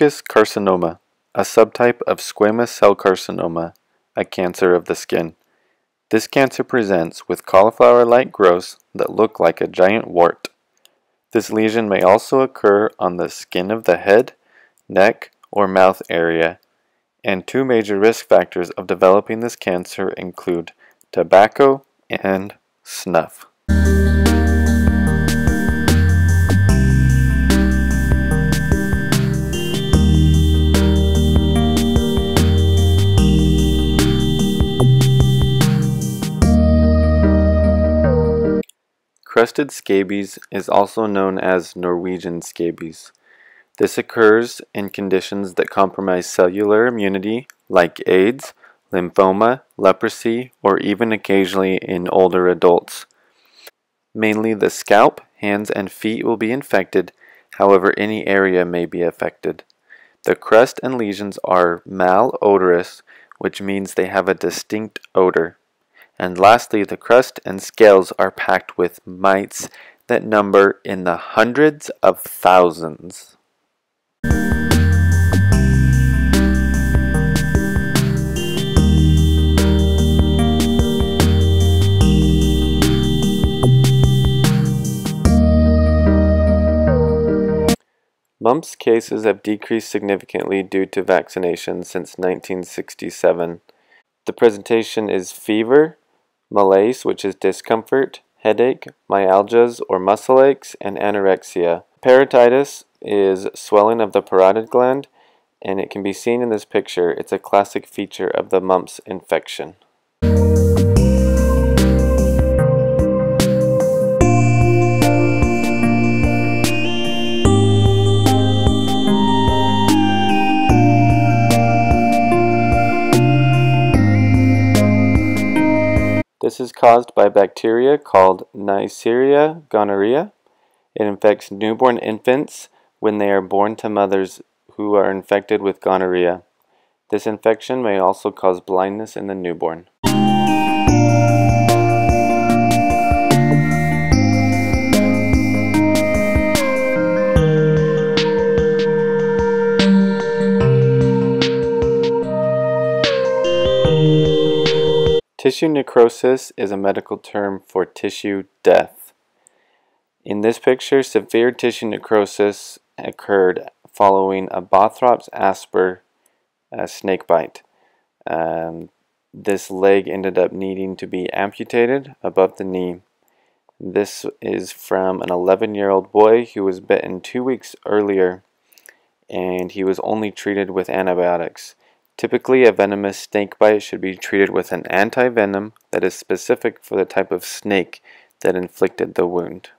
Verrucous carcinoma, a subtype of squamous cell carcinoma, a cancer of the skin. This cancer presents with cauliflower-like growths that look like a giant wart. This lesion may also occur on the skin of the head, neck, or mouth area, and two major risk factors of developing this cancer include tobacco and snuff. Crusted scabies is also known as Norwegian scabies. This occurs in conditions that compromise cellular immunity, like AIDS, lymphoma, leprosy, or even occasionally in older adults. Mainly the scalp, hands, and feet will be infected, however any area may be affected. The crust and lesions are malodorous, which means they have a distinct odor. And lastly, the crust and scales are packed with mites that number in the hundreds of thousands. Mumps cases have decreased significantly due to vaccination since 1967. The presentation is fever, malaise, which is discomfort, headache, myalgias or muscle aches, and anorexia. Parotitis is swelling of the parotid gland, and it can be seen in this picture. It's a classic feature of the mumps infection. This is caused by bacteria called Neisseria gonorrhoeae. It infects newborn infants when they are born to mothers who are infected with gonorrhea. This infection may also cause blindness in the newborn. Tissue necrosis is a medical term for tissue death. In this picture, severe tissue necrosis occurred following a Bothrops asper snake bite. This leg ended up needing to be amputated above the knee. This is from an 11-year-old boy who was bitten 2 weeks earlier, and he was only treated with antibiotics. Typically, a venomous snake bite should be treated with an antivenom that is specific for the type of snake that inflicted the wound.